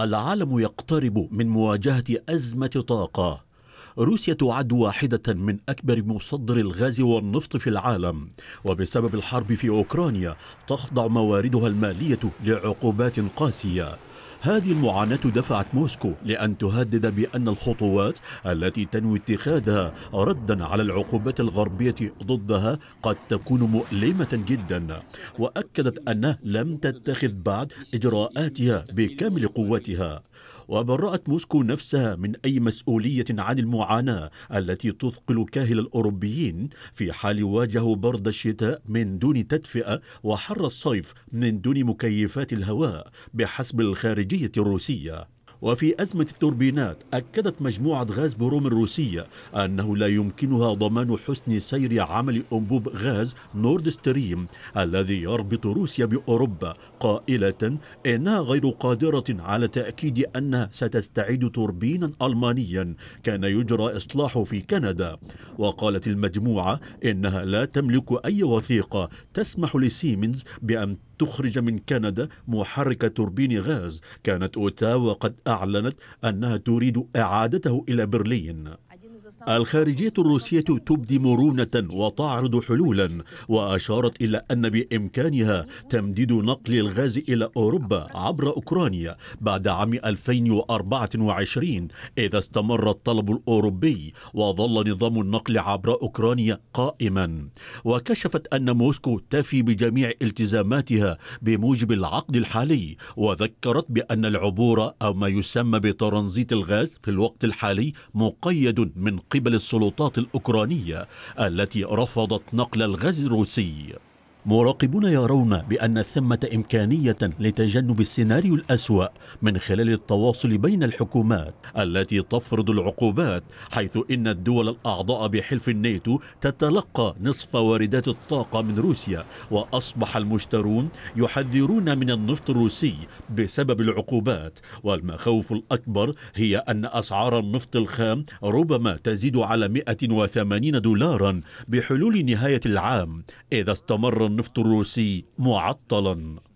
العالم يقترب من مواجهة أزمة طاقة. روسيا تعد واحدة من أكبر مصدر الغاز والنفط في العالم، وبسبب الحرب في أوكرانيا تخضع مواردها المالية لعقوبات قاسية. هذه المعاناة دفعت موسكو لأن تهدد بأن الخطوات التي تنوي اتخاذها ردا على العقوبات الغربية ضدها قد تكون مؤلمة جدا، وأكدت أنها لم تتخذ بعد إجراءاتها بكامل قوتها. وبرأت موسكو نفسها من أي مسؤولية عن المعاناة التي تثقل كاهل الأوروبيين في حال واجهوا برد الشتاء من دون تدفئة وحر الصيف من دون مكيفات الهواء بحسب الخارجية الروسية. وفي أزمة التوربينات، أكدت مجموعة غاز بروم الروسية أنه لا يمكنها ضمان حسن سير عمل أنبوب غاز نورد ستريم الذي يربط روسيا بأوروبا، قائلة إنها غير قادرة على تأكيد أنها ستستعيد توربينا ألمانيا كان يجرى إصلاحه في كندا. وقالت المجموعة إنها لا تملك أي وثيقة تسمح لسيمنز بأن تخرج من كندا محرك توربين غاز كانت أوتاوا قد أعلنت أنها تريد إعادته إلى برلين. الخارجية الروسية تبدي مرونة وتعرض حلولا، وأشارت إلى أن بإمكانها تمديد نقل الغاز إلى أوروبا عبر أوكرانيا بعد عام 2024 إذا استمر الطلب الأوروبي وظل نظام النقل عبر أوكرانيا قائما. وكشفت أن موسكو تفي بجميع التزاماتها بموجب العقد الحالي، وذكرت بأن العبور أو ما يسمى بترانزيت الغاز في الوقت الحالي مقيد من قبل السلطات الأوكرانية التي رفضت نقل الغاز الروسي. مراقبون يرون بأن ثمة إمكانية لتجنب السيناريو الأسوأ من خلال التواصل بين الحكومات التي تفرض العقوبات، حيث إن الدول الأعضاء بحلف الناتو تتلقى نصف واردات الطاقة من روسيا، وأصبح المشترون يحذرون من النفط الروسي بسبب العقوبات. والمخاوف الأكبر هي أن أسعار النفط الخام ربما تزيد على 180 دولارا بحلول نهاية العام إذا استمر النفط الروسي معطلا.